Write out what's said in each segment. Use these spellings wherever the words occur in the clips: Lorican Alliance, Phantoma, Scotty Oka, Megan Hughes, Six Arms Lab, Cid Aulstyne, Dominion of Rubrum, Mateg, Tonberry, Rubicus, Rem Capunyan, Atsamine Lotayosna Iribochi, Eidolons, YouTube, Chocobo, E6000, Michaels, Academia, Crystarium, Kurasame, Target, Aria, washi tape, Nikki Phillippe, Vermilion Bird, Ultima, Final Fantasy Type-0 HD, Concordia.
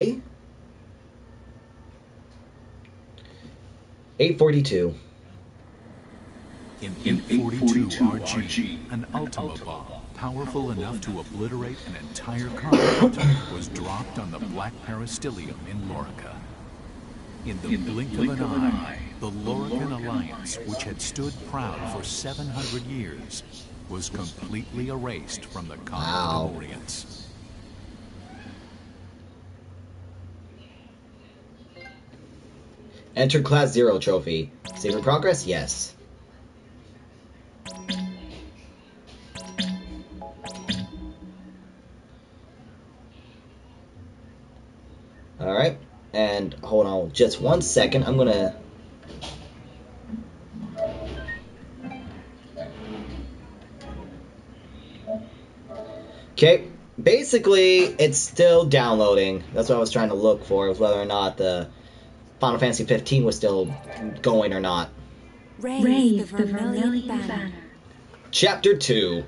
842. In 842 RG, an Ultima bomb, powerful enough to obliterate an entire continent, was dropped on the Black Peristylium in Lorica. In the blink of an eye, the Lorican Alliance, which had stood proud for 700 years, was completely erased from the COMM of Oriens. Enter Class 0 trophy. Save in progress? Yes. Alright. And hold on just one second. I'm gonna... Okay. Basically, it's still downloading. That's what I was trying to look for, whether or not the... Final Fantasy 15 was still going or not. Raise the Vermilion Banner. Chapter 2.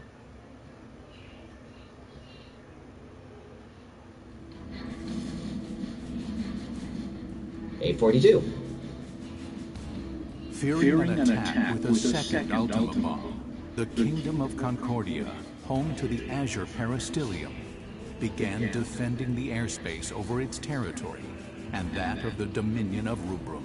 A42. Fearing an attack with a second Ultima bomb, the Kingdom of Concordia, home to the Azure Peristylium, began defending the airspace over its territory and that of the Dominion of Rubrum.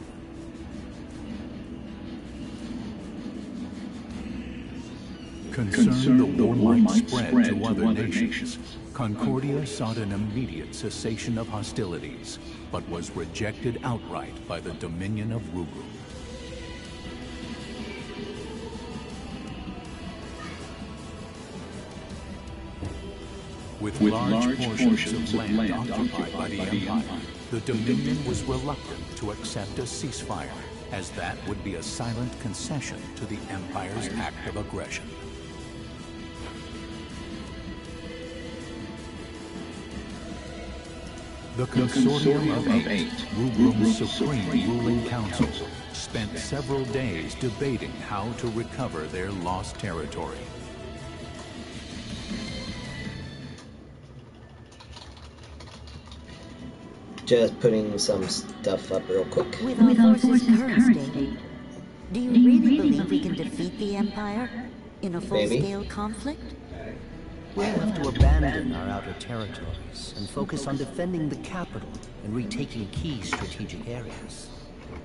Concerned the war might spread to other nations, Concordia sought an immediate cessation of hostilities, but was rejected outright by the Dominion of Rubrum. With large portions of land occupied by the Empire, the Dominion was reluctant to accept a ceasefire, as that would be a silent concession to the Empire's act of aggression. The Consortium of Eight, Rubrum's supreme ruling council, spent several days debating how to recover their lost territory. Just putting some stuff up real quick. With our forces current state, do you really believe we can defeat the Empire in a full-scale conflict? We'll have to abandon our outer territories and focus on defending the capital and retaking key strategic areas.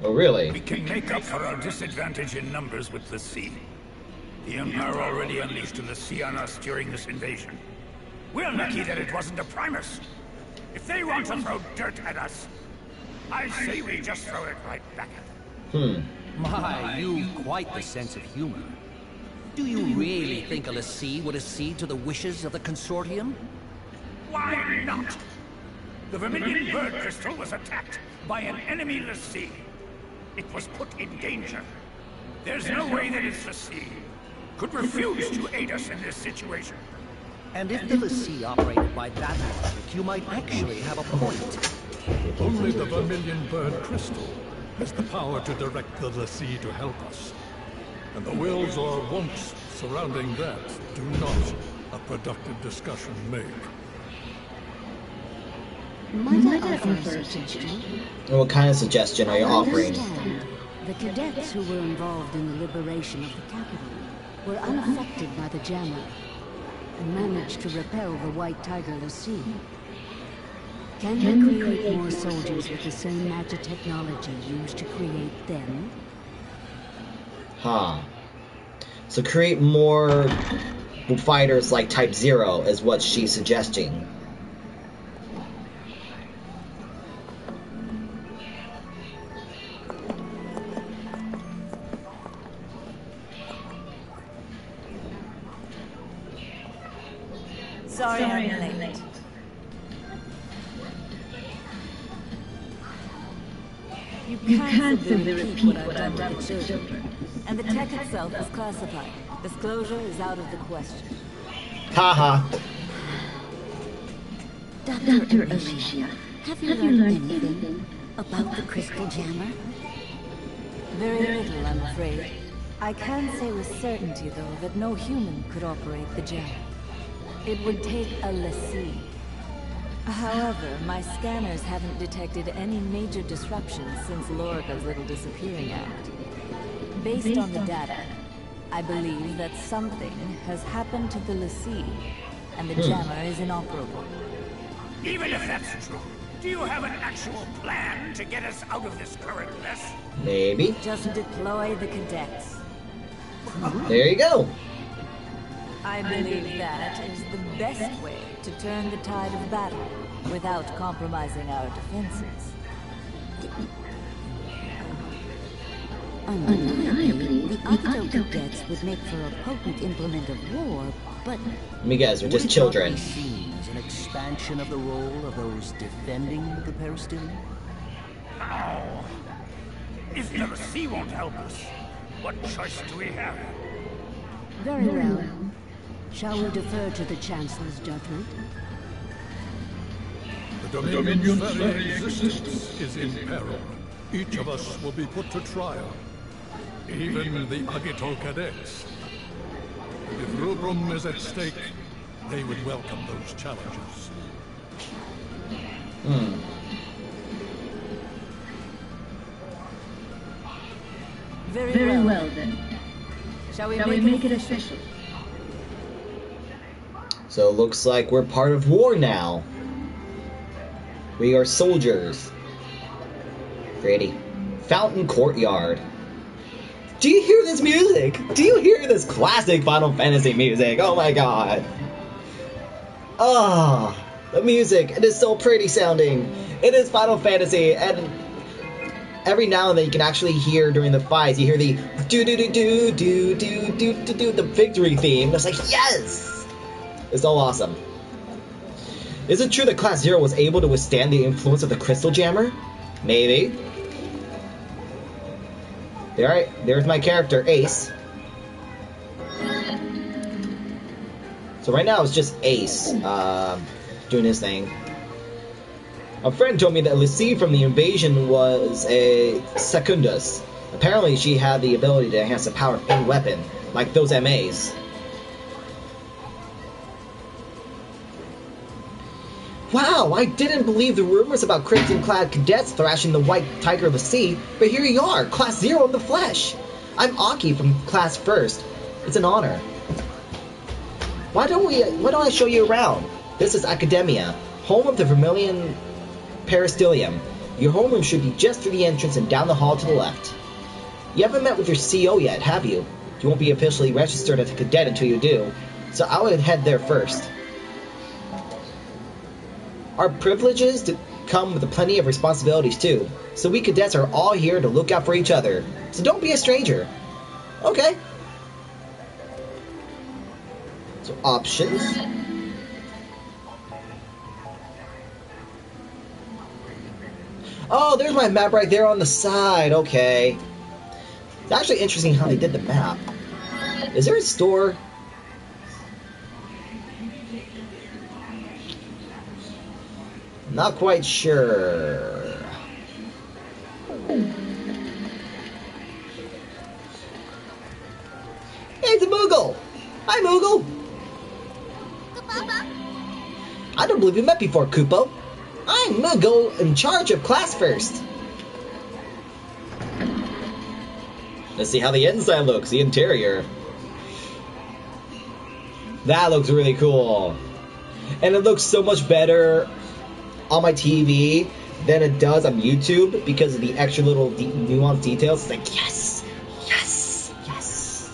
Oh, really? We can make up for our disadvantage in numbers with the sea. The Empire already unleashed in the sea on us during this invasion. We're lucky that it wasn't a Primus. If they want to throw dirt at us, I say we just throw it right back at them. My, you've quite the sense of humor. Do you really think Alessi would accede to the wishes of the Consortium? Why not? The Vermilion Bird crystal was attacked by an enemy Alessi. It was put in danger. There's no way that it's Alessi could refuse to aid us in this situation. And if the sea operated by that logic, you might actually have a point. Only the Vermilion Bird Crystal has the power to direct the sea to help us. And the wills or wants surrounding that do not a productive discussion make. Might I offer a suggestion? What kind of suggestion are you offering? The cadets who were involved in the liberation of the capital were unaffected by the jammer and managed to repel the White Tiger Lassie. Can we create more soldiers with the same magic technology used to create them? Huh. So create more fighters like Type 0 is what she's suggesting. Sorry I'm late. You can't simply repeat what I've done with the children. And the tech itself is classified. Disclosure is out of the question. Haha. Dr. Alicia, have you learned anything about the Crystal Jammer? Very little, I'm afraid. I can say with certainty, though, that no human could operate the jammer. It would take a lessee. However, my scanners haven't detected any major disruptions since Lorica's little disappearing act. Based on the data, I believe that something has happened to the Lassie, and the jammer is inoperable. Even if that's true, do you have an actual plan to get us out of this current mess? Maybe. Just deploy the cadets. There you go. I believe that is the best way to turn the tide of battle without compromising our defenses. Unlikely, the octo-cadets would make for a potent implement of war, but... You guys are just children. ...an expansion of the role of those defending the Peristylium? How? If the sea won't help us, what choice do we have? Very well. Shall we defer to the Chancellor's judgment? The Dominion's very existence is in peril. Each of us will be put to trial. Even the Agito cadets. If Rubrum is at stake, they would welcome those challenges. Very well then. Shall we make it official? So it looks like we're part of war now. We are soldiers. Grady. Fountain Courtyard. Do you hear this music? Do you hear this classic Final Fantasy music? Oh my god. Ah, the music. It is so pretty sounding. It is Final Fantasy, and every now and then you can actually hear during the fights, you hear the do-do-do-do-do-do-do-do-do, the victory theme. It's like, yes! It's so awesome. Is it true that Class Zero was able to withstand the influence of the Crystal Jammer? Maybe. Alright, there's my character, Ace. So right now it's just Ace doing his thing. A friend told me that Lassie from the invasion was a Secundus. Apparently she had the ability to enhance the power of a weapon, like those MAs. Wow, I didn't believe the rumors about crimson-clad cadets thrashing the White Tiger of the Sea, but here you are, Class Zero of the flesh! I'm Aki from Class First. It's an honor. Why don't I show you around? This is Academia, home of the Vermilion Peristylium. Your homeroom should be just through the entrance and down the hall to the left. You haven't met with your CO yet, have you? You won't be officially registered as a cadet until you do, so I would head there first. Our privileges come with plenty of responsibilities too, so we cadets are all here to look out for each other, so don't be a stranger. Okay. So options. Oh, there's my map right there on the side. Okay. It's actually interesting how they did the map. Is there a store? Not quite sure. Hey, it's a Moogle! Hi, Moogle! I don't believe we met before, Koopo. I'm Moogle in charge of Class First. Let's see how the inside looks, the interior. That looks really cool. And it looks so much better on my TV than it does on YouTube because of the extra little nuanced details. It's like, yes! Yes! Yes!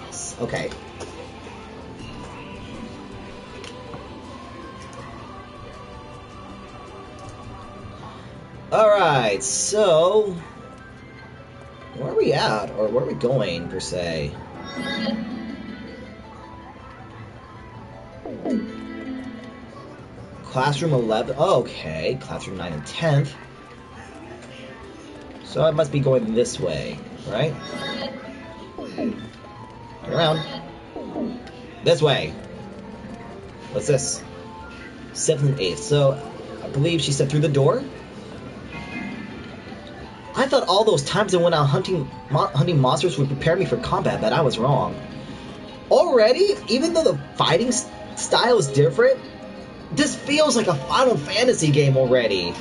Yes! Okay. Alright, so... where are we at? Or where are we going, per se? Classroom 11. Oh, okay, classroom 9 and 10th. So I must be going this way, right? Turn around. This way. What's this? 7th and 8th. So I believe she said through the door. I thought all those times I went out hunting monsters would prepare me for combat, but I was wrong. Already, even though the fighting style is different, This feels like a Final Fantasy game already.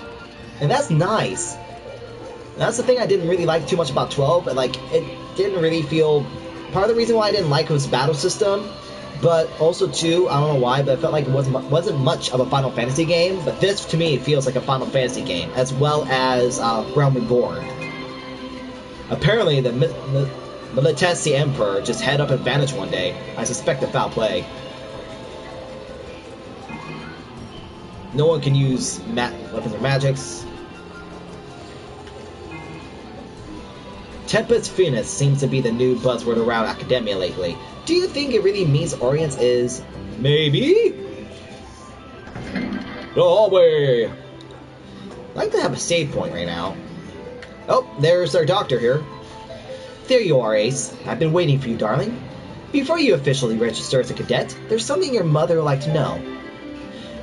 And that's nice. And that's the thing I didn't really like too much about 12, but like, it didn't really feel... Part of the reason why I didn't like was battle system, but also too, I don't know why, but it felt like it wasn't much of a Final Fantasy game, but this to me feels like a Final Fantasy game, as well as Realm Reborn. Apparently the Militesi Emperor just head up and vanished one day. I suspect a foul play. No one can use weapons or magics. Tempest Phoenix seems to be the new buzzword around Academia lately. Do you think it really means Oriens is... maybe? Oh, wait. I'd like to have a save point right now. Oh, there's our doctor here. There you are, Ace. I've been waiting for you, darling. Before you officially register as a cadet, there's something your mother would like to know.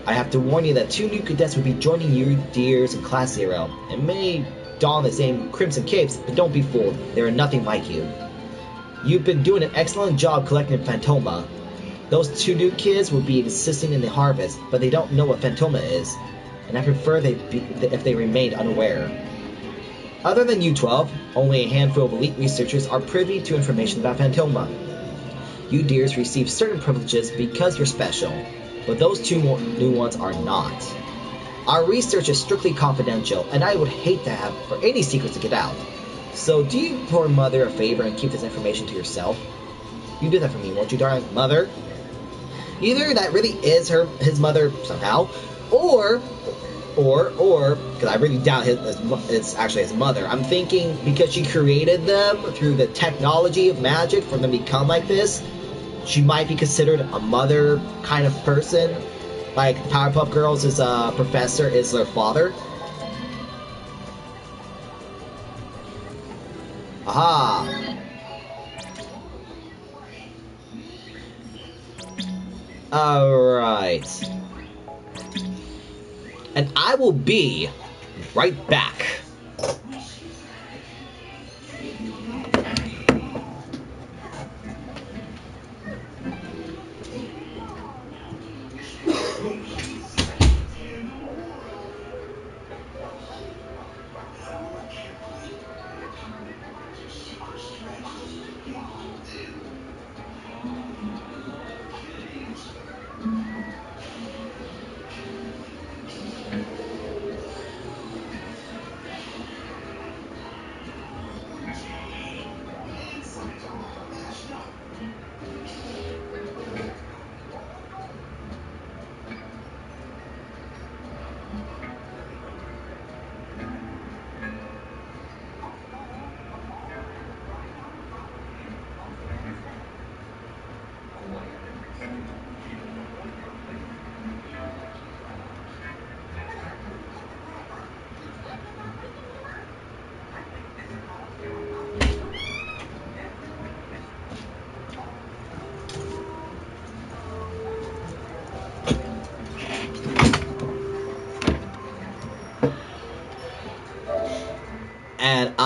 I have to warn you that 2 new cadets will be joining you, dears, in Class 0. It may don the same crimson capes, but don't be fooled. They are nothing like you. You've been doing an excellent job collecting Phantoma. Those 2 new kids will be assisting in the harvest, but they don't know what Phantoma is, and I prefer if they remained unaware. Other than U-12, only a handful of elite researchers are privy to information about Phantoma. You dears receive certain privileges because you're special, but those 2 more new ones are not. Our research is strictly confidential, and I would hate to have for any secrets to get out. So do you poor mother a favor and keep this information to yourself? You do that for me, won't you, darling mother? Either that really is his mother somehow, or, because I really doubt it's actually his mother. I'm thinking because she created them through the technology of magic for them to become like this, she might be considered a mother kind of person, like Powerpuff Girls' professor is their father. Aha! Alright. And I will be right back.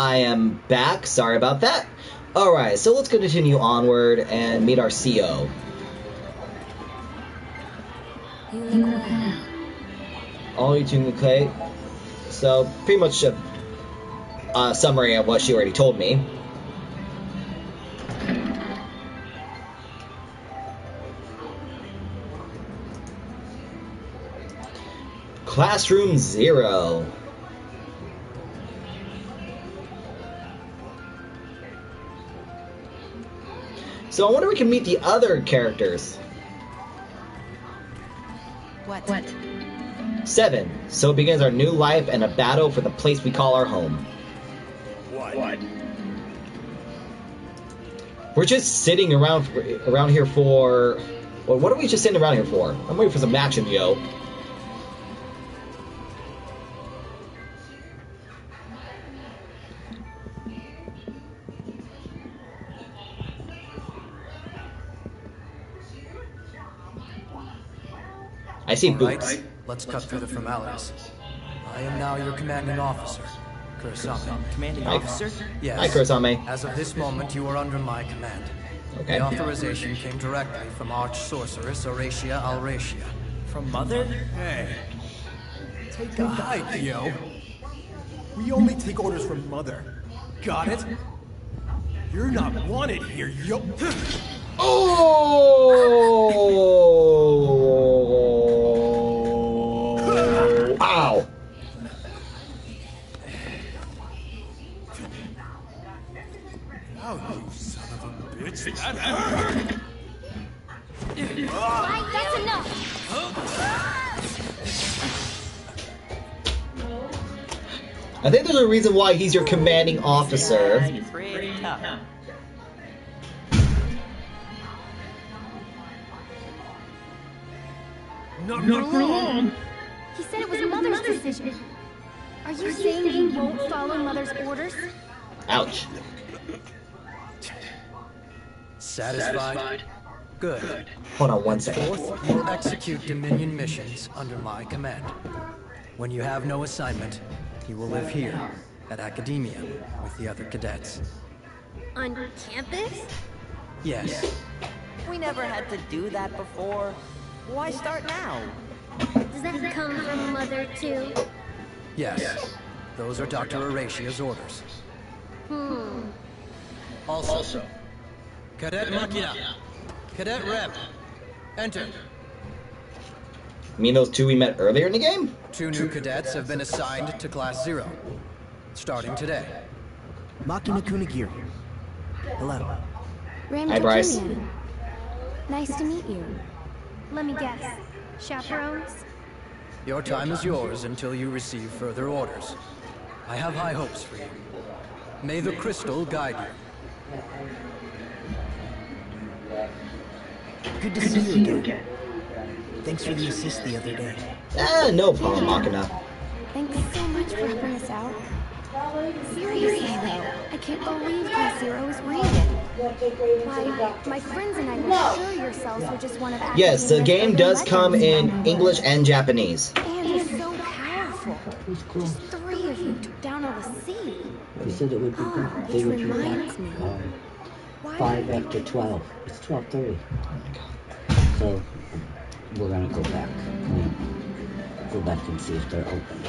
I am back. Sorry about that. Alright, so let's continue onward and meet our CO. All you two, okay. So, pretty much a summary of what she already told me. Classroom 0. So I wonder if we can meet the other characters. What? 7. So begins our new life and a battle for the place we call our home. What? We're just sitting around here for... Well, what are we just sitting around here for? I'm waiting for some action, yo. I see boots. Right, let's cut through the formalities. I am now your commanding officer, Kurasame. Commanding officer? Yes. Hi, Kurasame. As of this moment, you are under my command. Okay. The authorization came directly from Arch Sorceress Oratia Alratia From Mother? Hey. Take a hike, yo. We only take orders from Mother. Got it? You're not wanted here, yo. Oh! Ow! Oh, you son of a bitch! That hurt! Fine, that's enough. I think there's a reason why he's your commanding officer. Yeah, Not for long. He said it was Mother's decision. Are you saying you won't follow Mother's orders? Ouch. Satisfied? Good. Hold on one second. Fourth, you'll execute Dominion missions under my command. When you have no assignment, you will live here, at Academia, with the other cadets. On campus? Yes. We never had to do that before. Why start now? Does that come from Mother, too? Yes. Those are Dr. Horatia's orders. Also, Cadet Machina, Cadet Rem, enter. You mean those two we met earlier in the game? Two new cadets have been assigned to Class 0, starting today. Machina Kunagiri. Hello. Rem Capunyan. Nice to meet you. Let me guess. Chaperones? Your time is yours until you receive further orders. I have high hopes for you. May the crystal guide you. Good to see you again. Thanks for the assist the other day. No problem, Machina. Thanks so much for helping us out. Seriously, though, I can't believe Class 0 is real. Why, my friends and I were sure yourselves were just one of Academia's. Yes, the game does come in English and Japanese. And it's so powerful. Just three of you took down all the sea. We said it would be perfect. Which reminds me. 5 after 12. It's 12:30. Oh my god. So, we're gonna go back. Go back and see if they're open.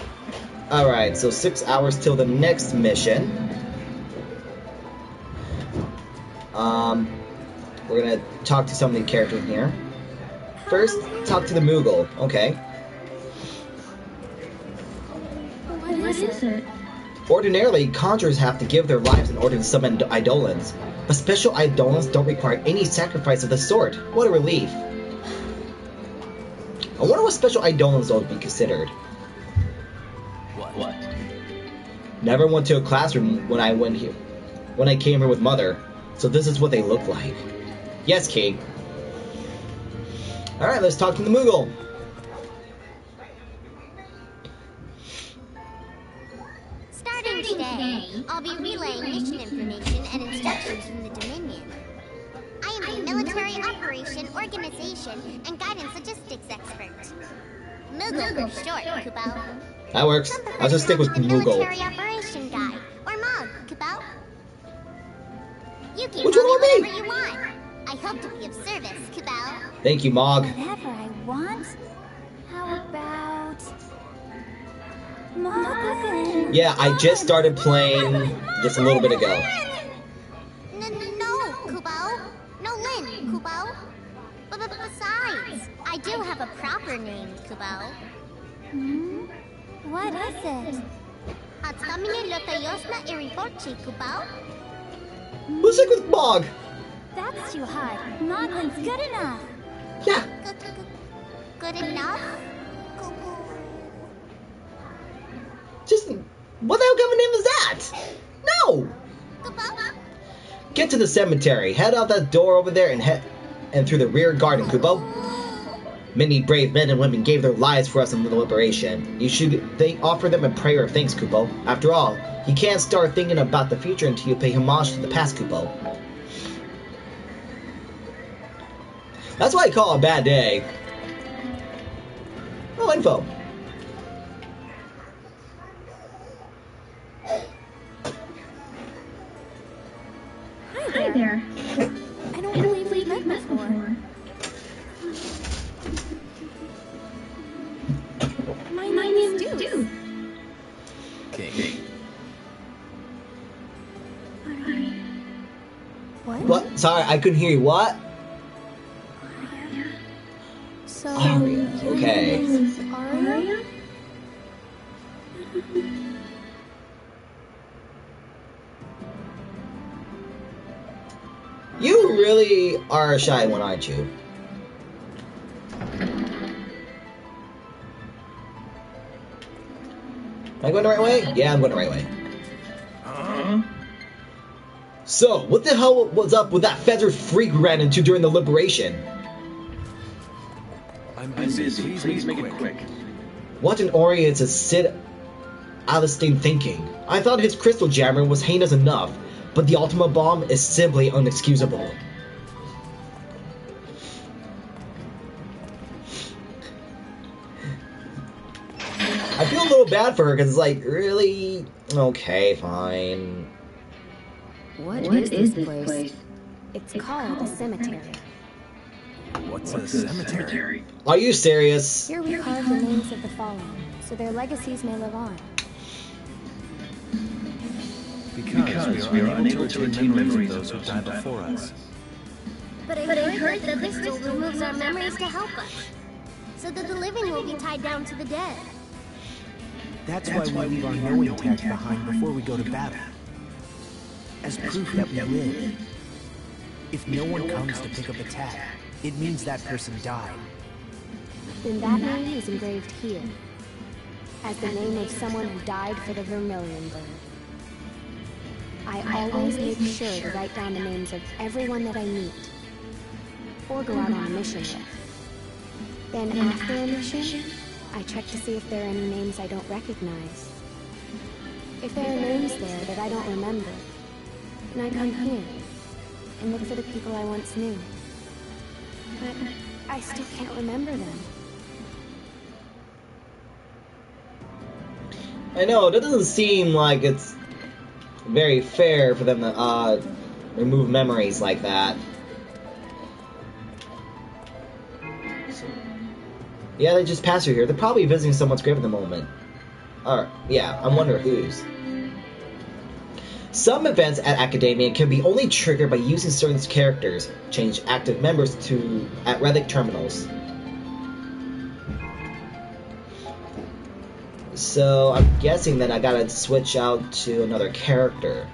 Alright, so 6 hours till the next mission. We're gonna talk to some of the characters here. First, talk to the Moogle. Okay. What is it? Ordinarily, conjurers have to give their lives in order to summon eidolons, but special eidolons don't require any sacrifice of the sort. What a relief! I wonder what special eidolons ought to be considered. What? Never went to a classroom when I went here. When I came here with Mother. So this is what they look like. Yes, Kate. Alright, let's talk to the Moogle. Starting today, I'll be relaying mission information and instructions from the Dominion. I am a military operation, organization, and guidance logistics expert. Moogle for short, Kubo. That works. I'll just stick with the Moogle. Military operation guy, or Mog, Kubo. You can do whatever you want. I hope to be of service, Kubo. Thank you, Mog. Whatever I want? How about... Mog? Yeah, I just started playing just a little bit ago. No, Kubo. No, Lin, Kubo. But besides, I do have a proper name, Kubo. Hmm? What is it? Atsamine Lotayosna Iribochi, Kubo. Who's sick with Mog? That's too hard. Moglin's good enough. Yeah. Good enough? Just what the hell kind of name is that? No. Get to the cemetery. Head out that door over there and through the rear garden, Kubo. Many brave men and women gave their lives for us in the liberation. You should offer them a prayer of thanks, Kubo. After all, you can't start thinking about the future until you pay homage to the past, Kubo. That's why I call it a bad day. No info. Hi there. I don't believe we've met before. anything. What? What? Sorry, I couldn't hear you. What? So Aria. Okay. Aria? You really are a shy one, aren't you? Am I going the right way? Yeah, I'm going the right way. So, what the hell was up with that feathered freak we ran into during the liberation? I'm busy. Please make it quick. What in Oriens is Cid Aulstyne thinking? I thought his Crystal Jammer was heinous enough, but the Ultima bomb is simply unexcusable. I feel a little bad for her because it's like, really? Okay, fine. What is this place? It's called a cemetery. What's a cemetery? Are you serious? Here we carve the names of the fallen, so their legacies may live on. Because we are unable to retain memories of those who died before us. But I heard that the crystal removes our memories to help us, so that the living will be tied down to the dead. That's why we leave our knowing tags behind before we go to battle. As proof that we live. If no one comes to pick up a tag, it means that person died. Then that name is engraved here, as the name of someone who died for the Vermilion Bird. I always make sure to write down the names of everyone that I meet, or go out on a mission with. Then after a mission, I check to see if there are any names I don't recognize. If there are names there that I don't remember, then I come here and look for the people I once knew. But I still can't remember them. I know, that doesn't seem like it's very fair for them to remove memories like that. Yeah, they just passed through here. They're probably visiting someone's grave at the moment. Or, yeah, I'm wondering whose. Some events at Academia can be only triggered by using certain characters. Change active members to at relic terminals. So I'm guessing that I gotta switch out to another character.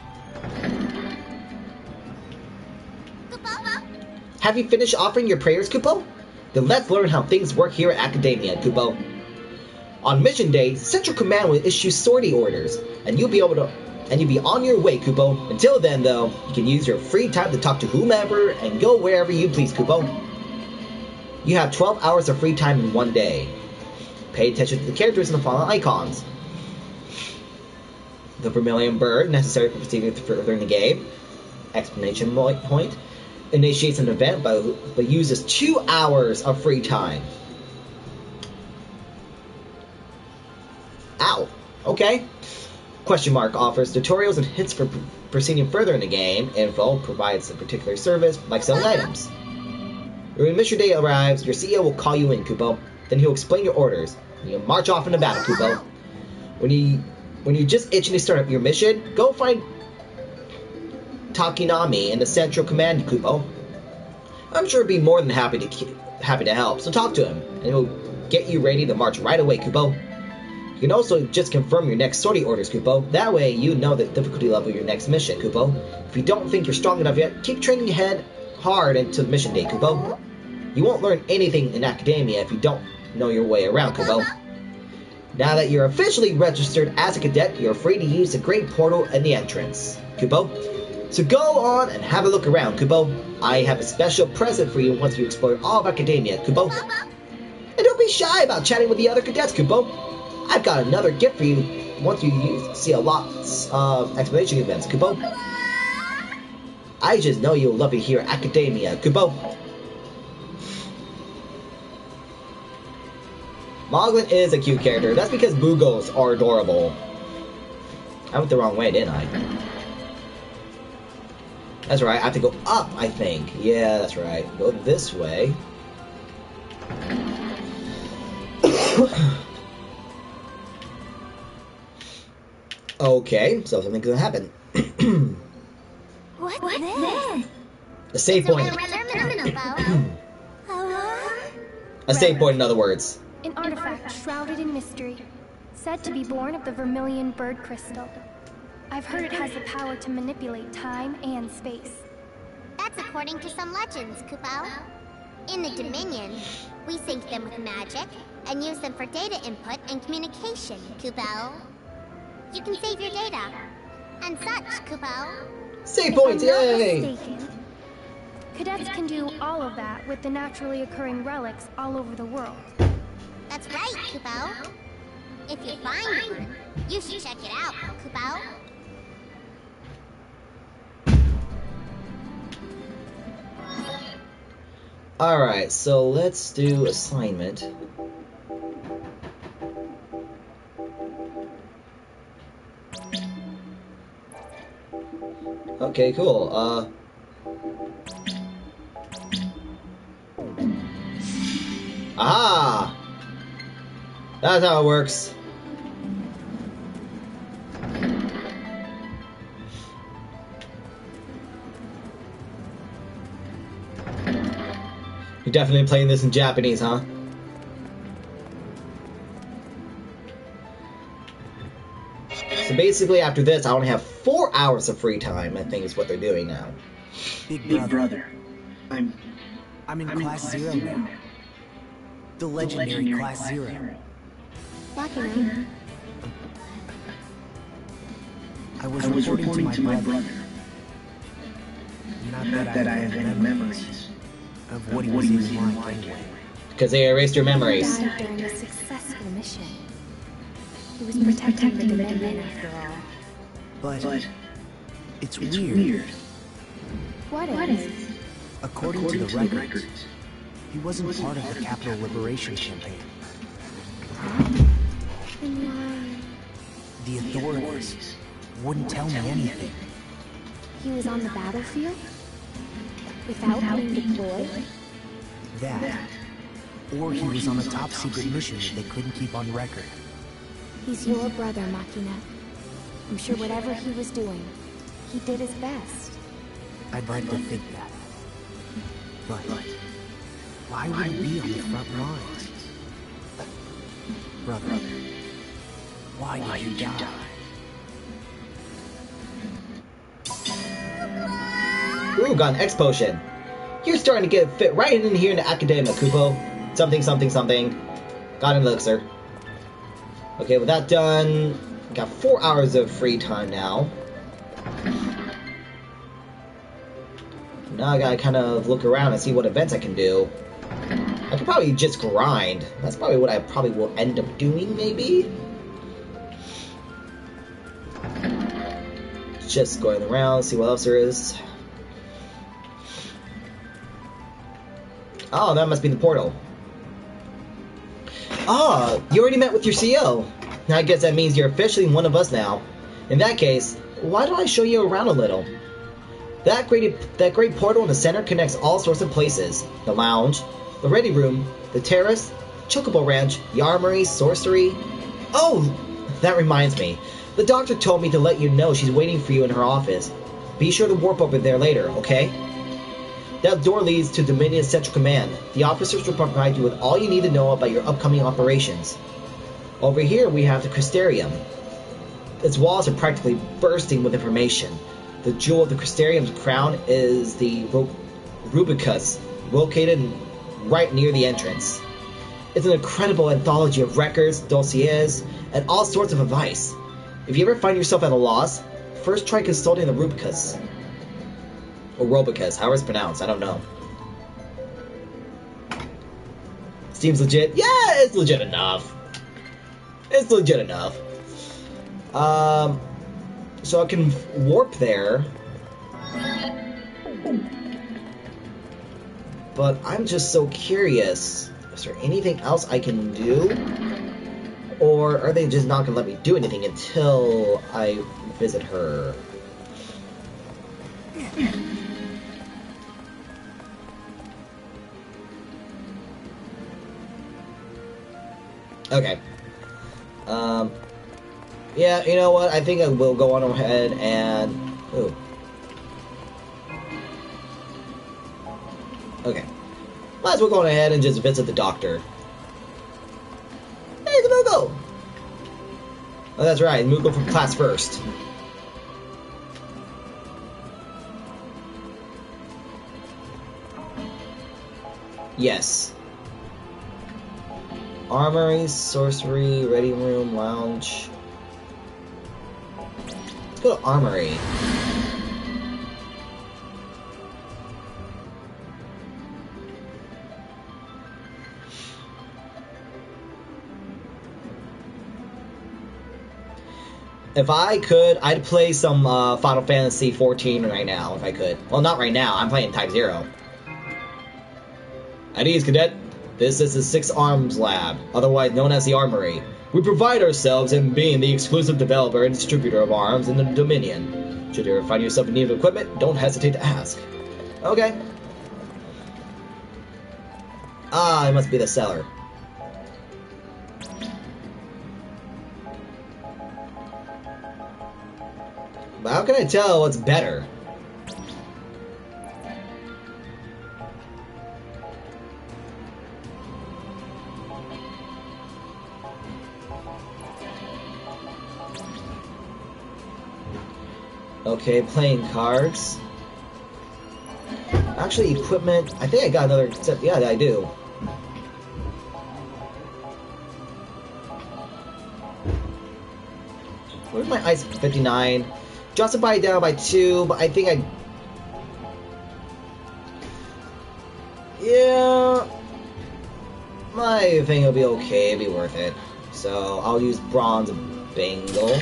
Kupo? Have you finished offering your prayers, Kupo? Then let's learn how things work here at Academia, Kupo. On mission day, Central Command will issue sortie orders, and you'll be on your way, Kupo. Until then, though, you can use your free time to talk to whomever and go wherever you please, Kupo. You have 12 hours of free time in one day. Pay attention to the characters and the fallen icons. The Vermilion Bird, necessary for proceeding further in the game. Explanation point. Initiates an event but uses 2 hours of free time. Ow. Okay. Question mark offers tutorials and hints for proceeding further in the game. Info provides a particular service, like selling items. When Mr. Day arrives, your CEO will call you in, Kupo. Then he'll explain your orders. You'll march off into battle, Kupo. When you're just itching to start up your mission, go find Takinami and the Central Command, Kupo. I'm sure he'd be more than happy to help, so talk to him, and he'll get you ready to march right away, Kupo. You can also just confirm your next sortie orders, Kupo. That way you know the difficulty level of your next mission, Kupo. If you don't think you're strong enough yet, keep training ahead hard until mission day, Kupo. You won't learn anything in Academia if you don't know your way around, Kupo. Now that you're officially registered as a cadet, you're free to use the great portal and the entrance, Kupo. So go on and have a look around, Kupo. I have a special present for you once you explore all of Academia, Kupo. And don't be shy about chatting with the other cadets, Kupo. I've got another gift for you once you see a lot of explanation events, Kupo. I just know you'll love it here at Academia, Kupo. Moogle is a cute character. That's because Moogles are adorable. I went the wrong way, didn't I? That's right, I have to go up, I think. Yeah, that's right. Go this way. Okay, so something's gonna happen. What's this? A save point. A save point, in other words. An artifact shrouded in mystery, said to be born of the Vermilion Bird crystal. I've heard it has the power to manipulate time and space. That's according to some legends, Kupao. In the Dominion, we sync them with magic and use them for data input and communication, Kupao. You can save your data and such, Kupao. Save points, yay! Cadets can do all of that with the naturally occurring relics all over the world. That's right, Kupao. If you find one, you should check it out, Kupao. Alright, so let's do assignment. Okay, cool. Aha! That's how it works. You're definitely playing this in Japanese, huh? So basically after this, I only have 4 hours of free time, I think is what they're doing now. Big brother. I'm in class zero now. The legendary class zero. I was reporting to my brother. Not that I have any memories of what he was in like. Because they erased your memories. He died during a successful mission. He was protecting the Dominion after all. But it's weird. What is? According to the records, he wasn't part of the Capital Liberation Campaign. The authorities wouldn't tell me anything. He was on the battlefield? Without being deployed? That. Or he was on a top-secret mission that they couldn't keep on record. He's your brother, Machina. I'm sure whatever he was doing, he did his best. I'd like to think that. But why would he be on the front lines? Brother, why did you die? Ooh, got an X potion. You're starting to get fit right in here in the Academia, Kupo. Something. Got an elixir. Okay, with that done, got 4 hours of free time now. Now I gotta kind of look around and see what events I can do. I could probably just grind. That's probably what I probably will end up doing, maybe? Just going around, see what else there is. Oh, that must be the portal. Oh, you already met with your CO. Now I guess that means you're officially one of us now. In that case, why don't I show you around a little? That great portal in the center connects all sorts of places. The lounge, the ready room, the terrace, Chocobo Ranch, the armory, sorcery... Oh! That reminds me. The doctor told me to let you know she's waiting for you in her office. Be sure to warp over there later, okay? That door leads to Dominion Central Command. The officers will provide you with all you need to know about your upcoming operations. Over here we have the Crystarium. Its walls are practically bursting with information. The jewel of the Crystarium's crown is the Rubicus, located right near the entrance. It's an incredible anthology of records, dossiers, and all sorts of advice. If you ever find yourself at a loss, first try consulting the Rubicus. Or Robicus, however it's pronounced, I don't know. Seems legit? Yeah, it's legit enough. It's legit enough. So I can warp there. But I'm just so curious. Is there anything else I can do? Or are they just not gonna let me do anything until I visit her? Okay. Yeah, you know what? I think I will go on ahead and... Ooh. Okay. Might as well go on ahead and just visit the doctor. Hey, it's Moogle! Oh, that's right. Moogle from class first. Yes. Armory, sorcery, ready room, lounge. Let's go to armory. If I could, I'd play some Final Fantasy XIV right now, if I could. Well, not right now. I'm playing Type Zero. At ease, cadet. This is the Six Arms Lab, otherwise known as the Armory. We pride ourselves in being the exclusive developer and distributor of arms in the Dominion. Should you ever find yourself in need of equipment, don't hesitate to ask. Okay. Ah, it must be the cellar. But how can I tell what's better? Okay, playing cards. Actually, equipment. I think I got another set. Yeah, I do. Where's my ice 59? Justify down by 2, but I think I. Yeah. My thing will be okay. It'll be worth it. So I'll use bronze bangle.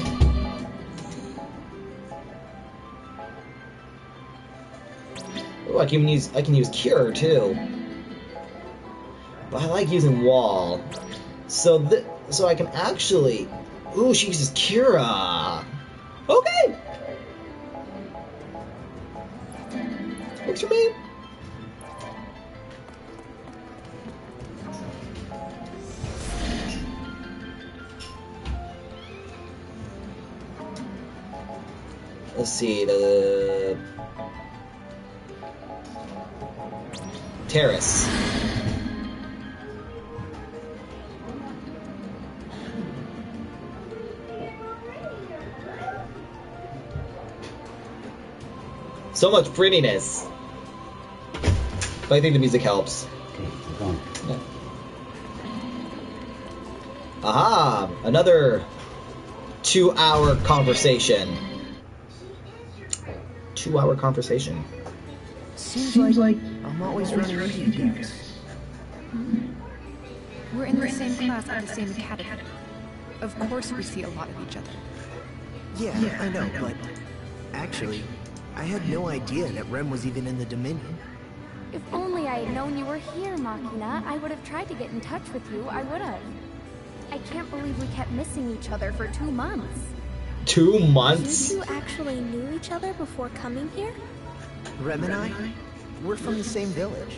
Ooh, I can use cure too, but I like using wall. So I can actually. Ooh, she uses Kira. Okay. Works for me. Let's see the. Terrace. So much prettiness. But I think the music helps. Okay, keep going. Yeah. Aha! Another 2-hour conversation. 2-hour conversation. Seems like I'm always running into you guys. We're in the same class at the same academy. Of course we see a lot of each other. Yeah, I know, but actually, I had no idea that Rem was even in the Dominion. If only I had known you were here, Machina, I would have tried to get in touch with you, I would have. I can't believe we kept missing each other for 2 months. 2 months? You two actually knew each other before coming here? Rem and I? We're from the same village.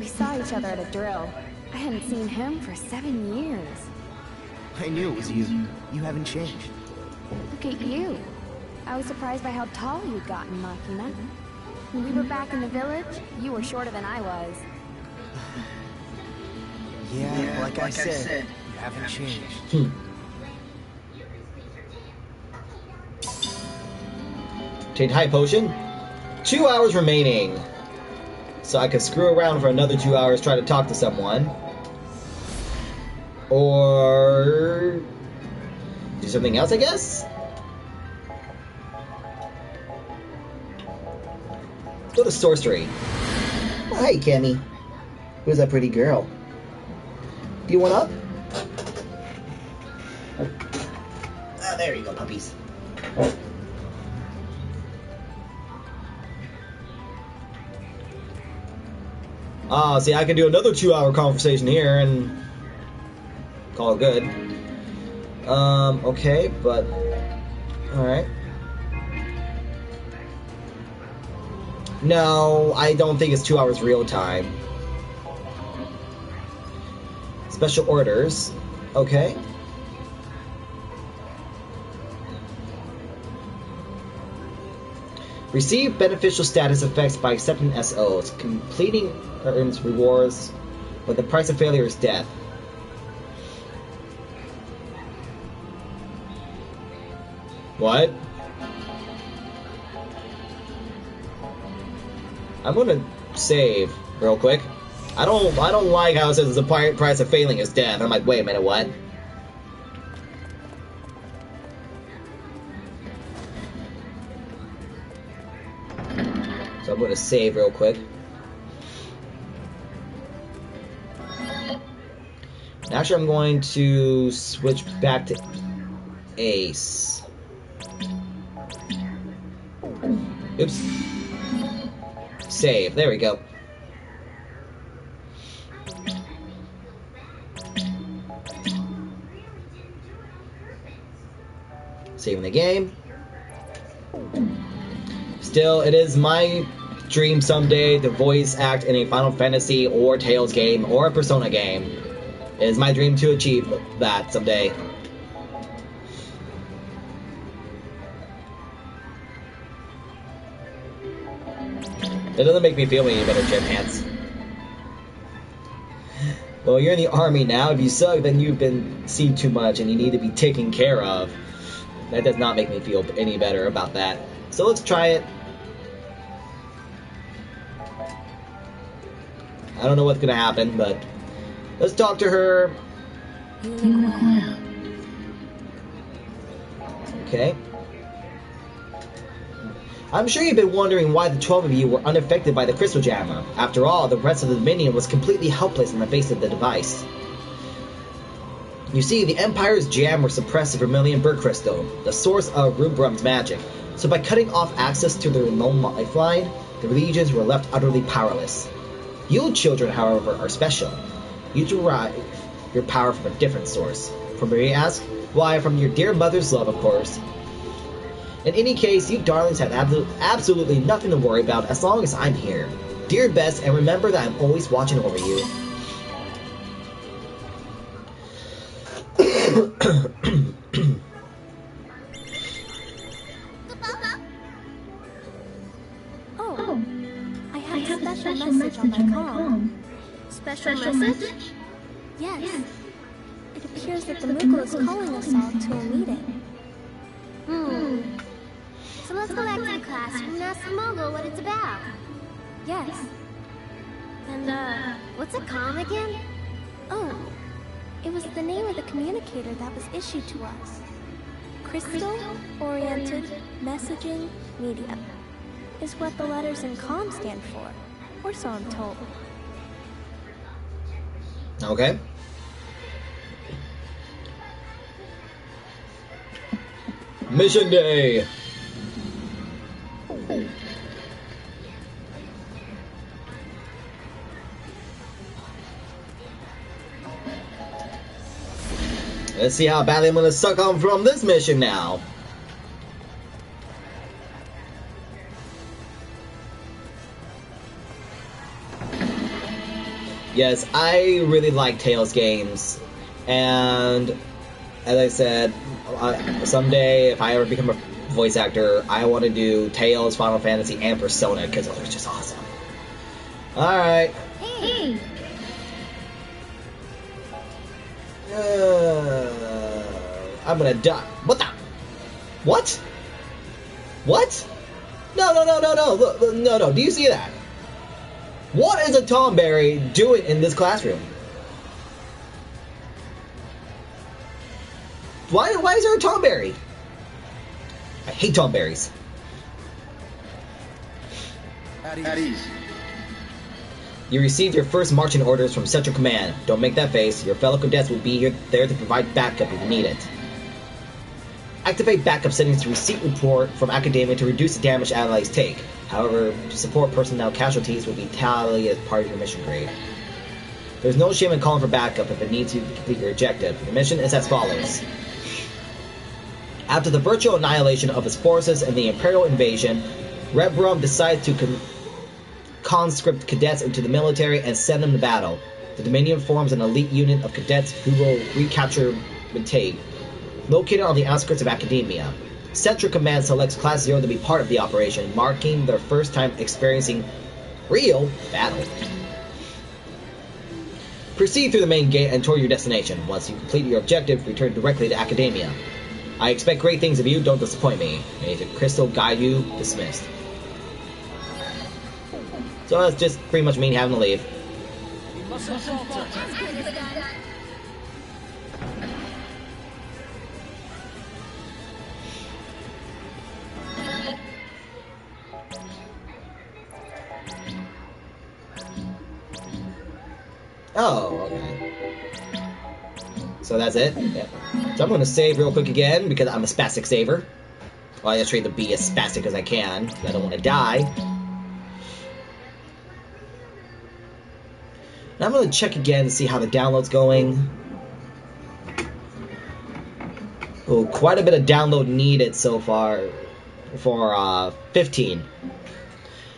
We saw each other at a drill. I hadn't seen him for 7 years. I knew it was you. You haven't changed. Look at you. I was surprised by how tall you'd gotten, Machina. When we were back in the village, you were shorter than I was. Yeah, like I said, you haven't changed. Take high potion? 2 hours remaining. So I could screw around for another 2 hours, try to talk to someone. Or... do something else, I guess? Let's go to sorcery. Oh, hi, Cammy. Who's that pretty girl? Do you want up? Oh, there you go, puppies. Oh. Ah, see, I can do another 2-hour conversation here and call it good. Okay, but all right. No, I don't think it's 2 hours real time. Special orders, okay. Receive beneficial status effects by accepting SOs. Completing earns rewards, but the price of failure is death. What? I'm gonna save real quick. I don't like how it says the price of failing is death. I'm like, wait a minute, what? So I'm gonna save real quick. Actually, I'm going to switch back to Ace. Oops. Save. There we go. Saving the game. Still, it is my dream someday to voice act in a Final Fantasy or Tales game or a Persona game. It is my dream to achieve that someday. It doesn't make me feel any better, Jim Pants. Well, you're in the army now. If you suck, then you've been seen too much and you need to be taken care of. That does not make me feel any better about that. So let's try it. I don't know what's gonna happen, but let's talk to her. Okay. I'm sure you've been wondering why the 12 of you were unaffected by the Crystal Jammer. After all, the rest of the Dominion was completely helpless in the face of the device. You see, the Empire's Jammer suppressed the Vermilion Bird Crystal, the source of Rubrum's magic. So by cutting off access to their lone lifeline, the legions were left utterly powerless. You children, however, are special. You derive your power from a different source. From where you ask? Why, from your dear mother's love, of course. In any case, you darlings have absolutely nothing to worry about as long as I'm here. Do your best and remember that I'm always watching over you. Oh, I have a special message on my phone. Special message? Yes. It appears that the Moogle is calling us all to a meeting. So let's go back to the classroom and ask the Moogle what it's about. Yes. And, what's a COMM again? Oh, it was the name of the communicator that was issued to us. Crystal-Oriented Messaging Medium is what the letters in COMM stand for, or so I'm told. Okay. Mission day! Let's see how badly I'm gonna suck on from this mission now. Yes, I really like Tales games, and as I said, someday if I ever become a voice actor, I want to do Tales, Final Fantasy, and Persona because it was just awesome. All right. Hey. I'm gonna die. What the? What? What? No. Do you see that? What is a Tonberry doing in this classroom? Why is there a Tonberry? I hate Tonberries. At ease. You received your first marching orders from Central Command. Don't make that face. Your fellow cadets will be there to provide backup if you need it. Activate backup settings to receipt report from Academia to reduce the damage allies take. However, to support personnel casualties will be tallied as part of your mission grade. There's no shame in calling for backup if it needs you to complete your objective. Your mission is as follows. After the virtual annihilation of his forces and the Imperial invasion, Rubrum decides to conscript cadets into the military and send them to battle. The Dominion forms an elite unit of cadets who will recapture Mateg, located on the outskirts of Academia. Central Command selects Class 0 to be part of the operation, marking their first time experiencing real battle. Proceed through the main gate and toward your destination. Once you complete your objective, return directly to Academia. I expect great things of you, don't disappoint me. May the crystal guide you, dismissed. So that's just pretty much me having to leave. Oh, okay. So that's it. Yep. So I'm going to save real quick again, because I'm a spastic saver. Well, I just try to be as spastic as I can, because I don't want to die. And I'm going to check again to see how the download's going. Oh, quite a bit of download needed so far for 15.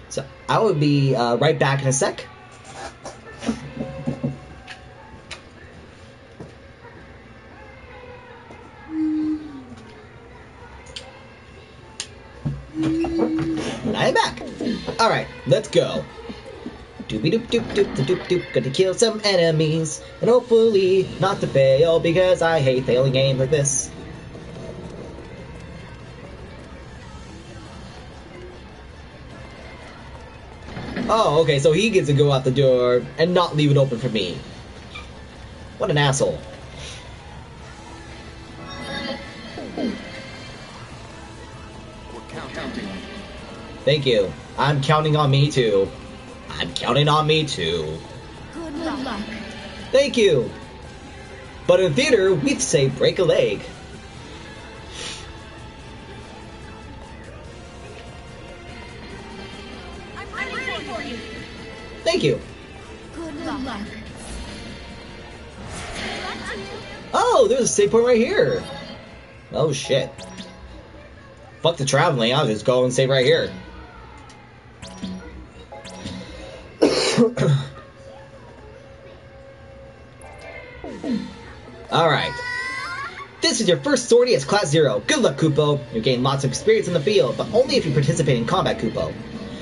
So I will be right back in a sec. I'm back. Alright, let's go. Doopy doop doop doop doop doop. Got to kill some enemies. And hopefully not to fail, because I hate failing games like this. Oh, okay, so he gets to go out the door and not leave it open for me. What an asshole. Thank you. I'm counting on me too. I'm counting on me too. Good luck. Thank you. But in theater, we'd say break a leg. I'm ready for you. Thank you. Good luck. Oh, there's a save point right here. Oh shit. Fuck the traveling. I'll just go and save right here. Alright. This is your first sortie as Class 0. Good luck, Kupo. You gain lots of experience in the field, but only if you participate in combat, Kupo.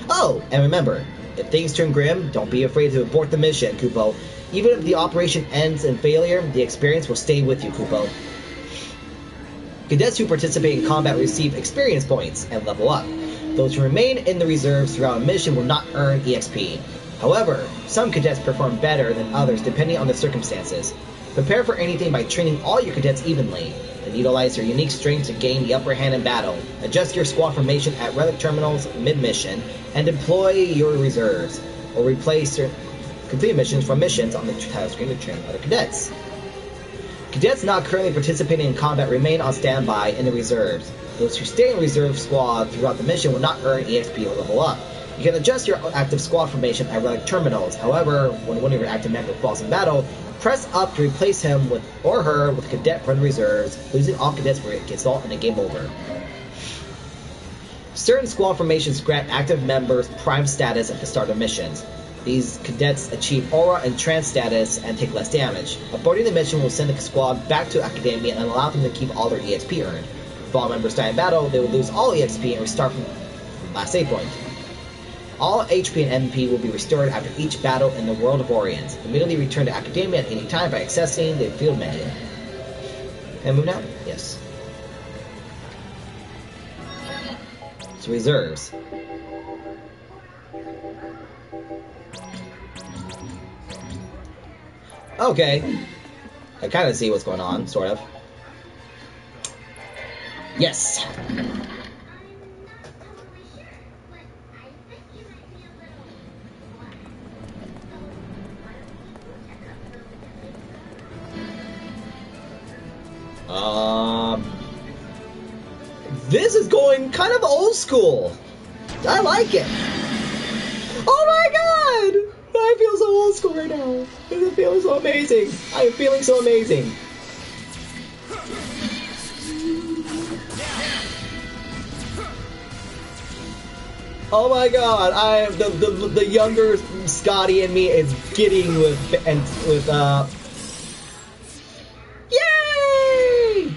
Oh, and remember, if things turn grim, don't be afraid to abort the mission, Kupo. Even if the operation ends in failure, the experience will stay with you, Kupo. Cadets who participate in combat receive experience points and level up. Those who remain in the reserves throughout a mission will not earn EXP. However, some cadets perform better than others depending on the circumstances. Prepare for anything by training all your cadets evenly, and utilize their unique strengths to gain the upper hand in battle. Adjust your squad formation at relic terminals mid-mission, and deploy your reserves, or replace your complete missions from missions on the title screen to train other cadets. Cadets not currently participating in combat remain on standby in the reserves. Those who stay in reserve squad throughout the mission will not earn EXP or level up. You can adjust your active squad formation at relic terminals. However, when one of your active members falls in battle, press up to replace him with or her with a cadet from the reserves, losing all cadets for insult and a game over. Certain squad formations grant active members prime status at the start of missions. These cadets achieve aura and trance status and take less damage. Aborting the mission will send the squad back to Academia and allow them to keep all their EXP earned. If all members die in battle, they will lose all EXP and restart from the last save point. All HP and MP will be restored after each battle in the world of Oriens. Immediately return to Academia at any time by accessing the field menu. Can I move now? Yes. It's reserves. Okay. I kind of see what's going on, sort of. Yes. This is going kind of old school. I like it. Oh my god! I feel so old school right now. It feels so amazing. I am feeling so amazing. Oh my god! I am the younger Scotty in me is giddying with. Yay!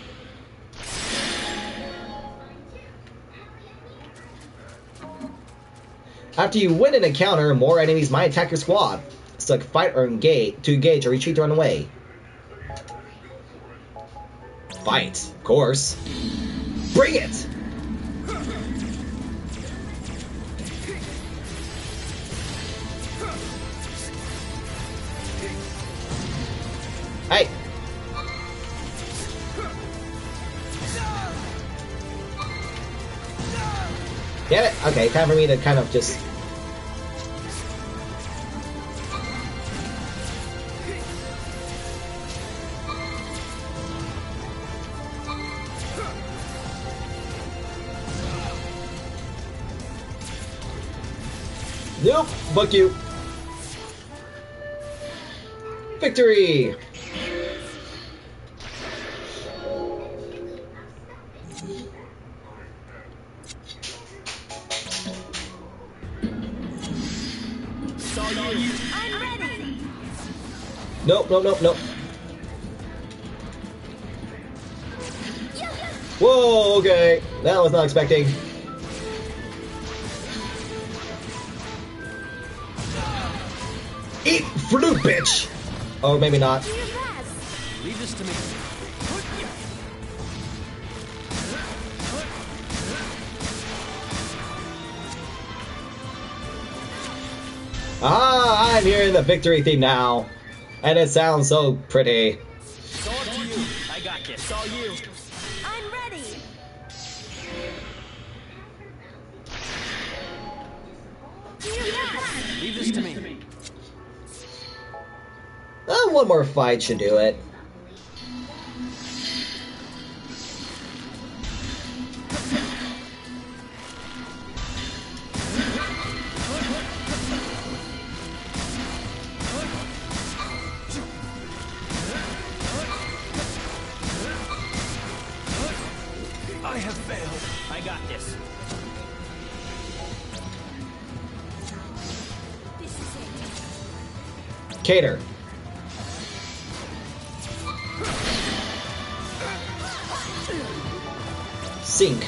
After you win an encounter, more enemies might attack your squad. Select fight or engage to engage or retreat to run away. Fight, of course. Bring it! Hey! Damn it! Okay, time for me to kind of just... Nope! Fuck you! Victory! Nope, nope, nope, nope. Whoa, okay. That I was not expecting. Eat fruit, bitch! Or maybe not. Leave this to me. Ah, I'm hearing the victory theme now. And it sounds so pretty. It's all to you. I got this. It's all you. I'm ready. Leave this to me. One more fight should do it. Cater. Sink.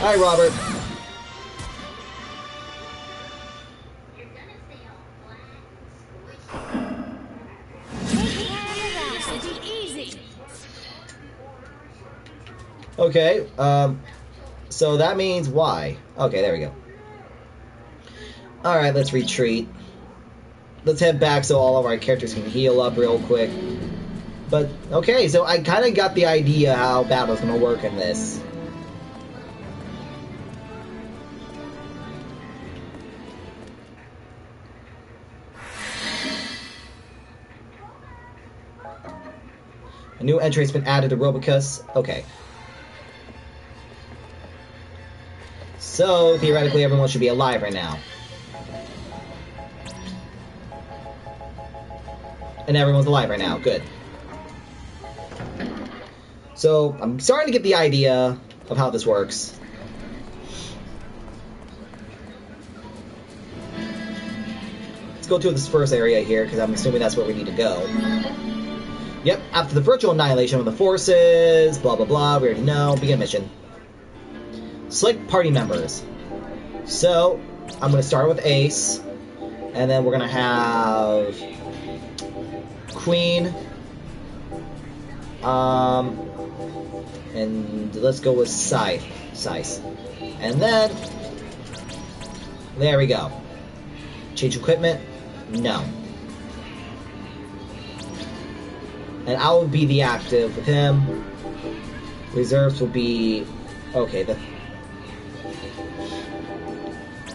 Hi, Robert. Okay, so that means Y. Okay, there we go. Alright, let's retreat. Let's head back so all of our characters can heal up real quick. But, okay, so I kind of got the idea how battle's going to work in this. A new entry has been added to Rubicus. Okay. So, theoretically, everyone should be alive right now. And everyone's alive right now. Good. So, I'm starting to get the idea of how this works. Let's go to this first area here, because I'm assuming that's where we need to go. Yep, after the virtual annihilation of the forces, blah blah blah, we already know. Begin mission. Select party members. So, I'm going to start with Ace, and then we're going to have Queen, and let's go with Scythe. And then, there we go. Change equipment? No. And I will be the active with him. Reserves will be... okay, the...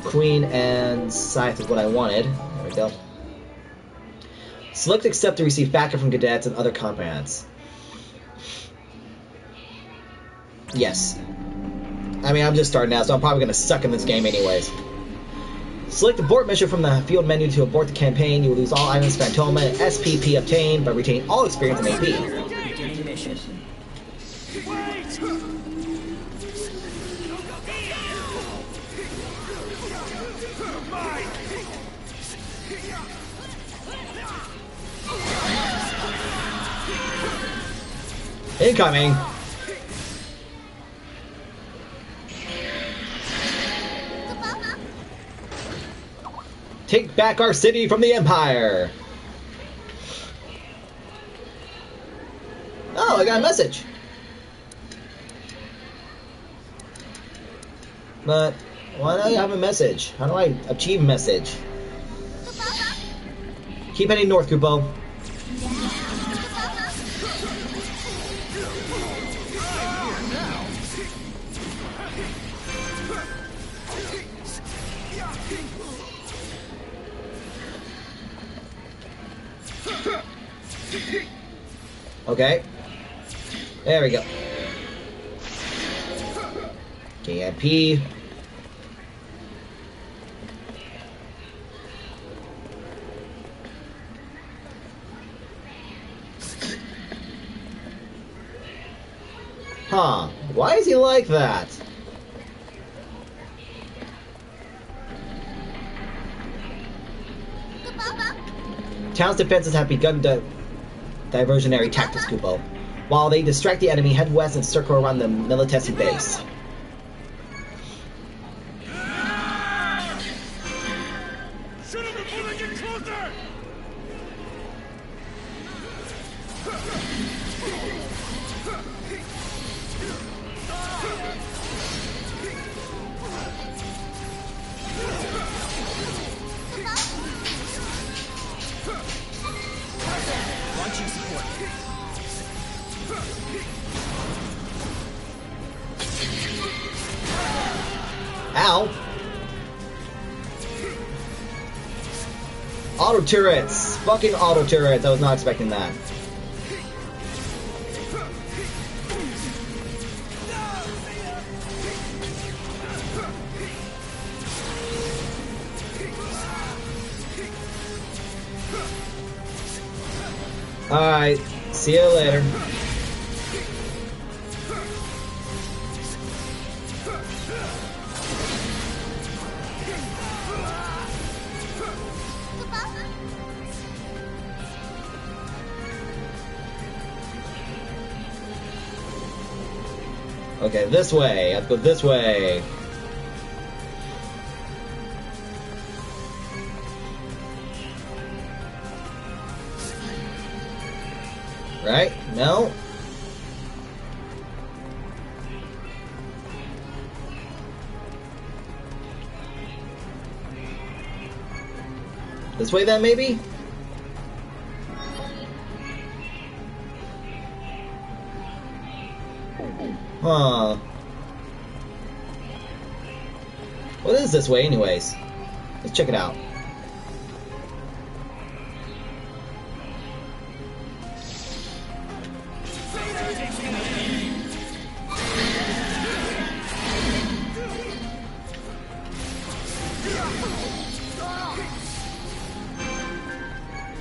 Queen and Scythe is what I wanted. There we go. Select accept to receive backup from cadets and other comrades. Yes. I mean, I'm just starting out, so I'm probably going to suck in this game anyways. Select abort mission from the field menu to abort the campaign. You will lose all items, Phantoma, and SPP obtained, but retain all experience and AP. Incoming! Take back our city from the Empire! Oh, I got a message! But, why do I have a message? How do I achieve message? Keep heading north, Kubo. Okay. There we go. KMP. Huh. Why is he like that? Town's defenses have begun to diversionary tactics, Kubo. While they distract the enemy, head west and circle around the Militesi base. Turrets! Fucking auto turrets! I was not expecting that. Alright, see you later. Okay, this way. I have to go this way. Right? No? This way then, maybe? Huh. What is this way anyways? Let's check it out.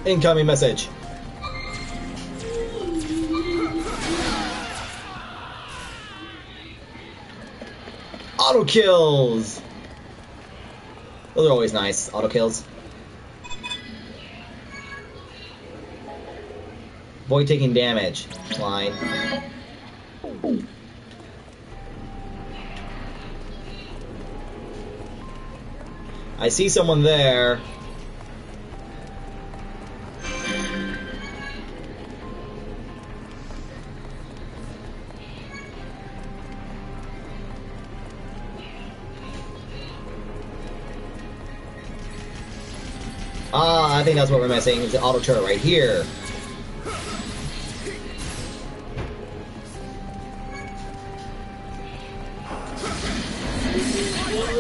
Incoming message. Auto kills! Those are always nice, auto kills. Avoid taking damage. Fine. I see someone there. I think that's what we're missing, is the auto turret right here.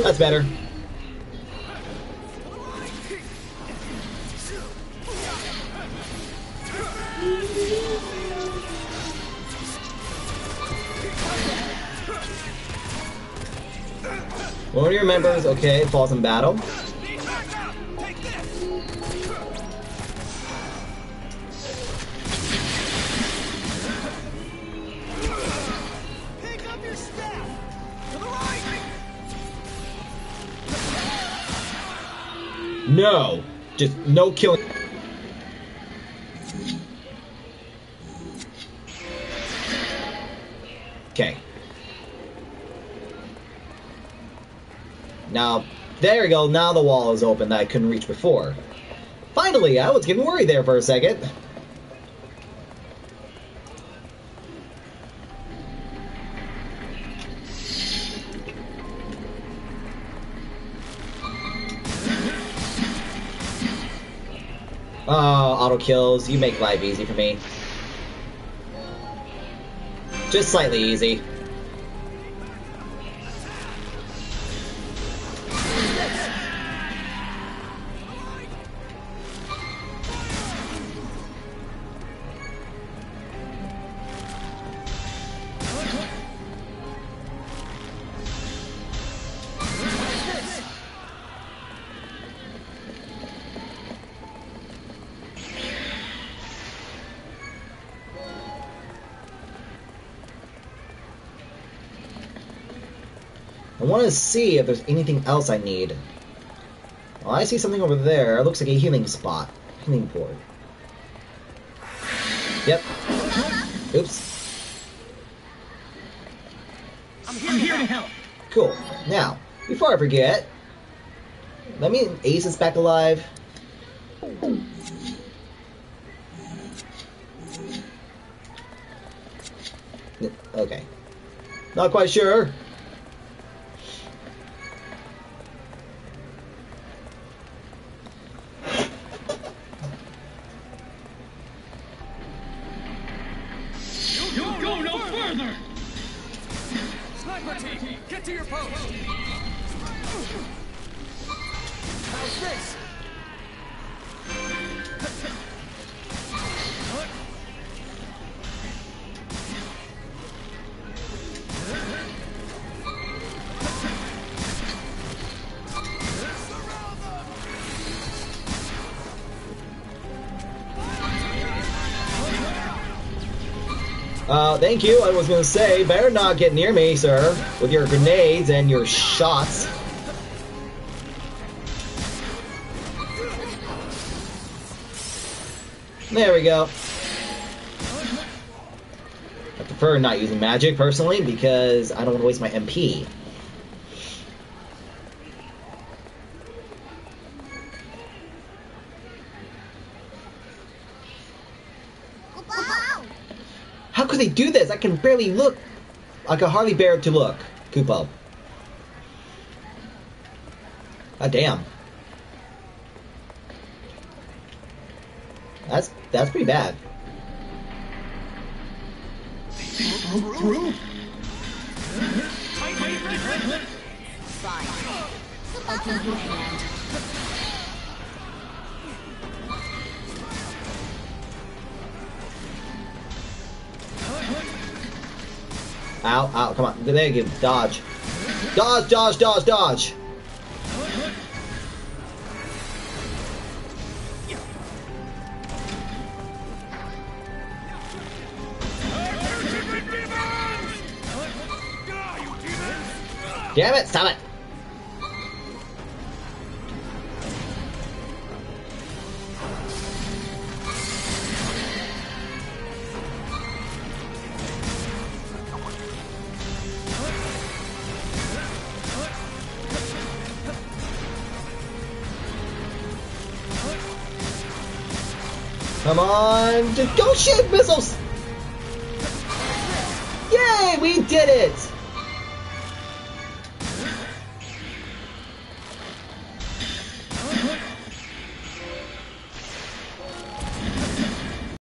That's better. One of your members, okay, falls in battle. No, just no killing. Now, there we go. Now the wall is open that I couldn't reach before. Finally, I was getting worried there for a second. Oh, auto kills. You make life easy for me. Just slightly easy. I want to see if there's anything else I need. Well, I see something over there. It looks like a healing spot. Healing board. Yep. Oops. I'm here to help. Cool. Now, before I forget, let me Ace is back alive. Okay. Not quite sure. Thank you, I was gonna say, better not get near me, sir, with your grenades and your shots. There we go. I prefer not using magic, personally, because I don't want to waste my MP. They do this. I can barely look. I can hardly bear to look. Koopo. Ah, damn. That's pretty bad. Ow, ow, come on. There you go. Dodge. Dodge, dodge, dodge, dodge. Damn it, stop it. Come on! Don't shoot missiles! Yay! We did it!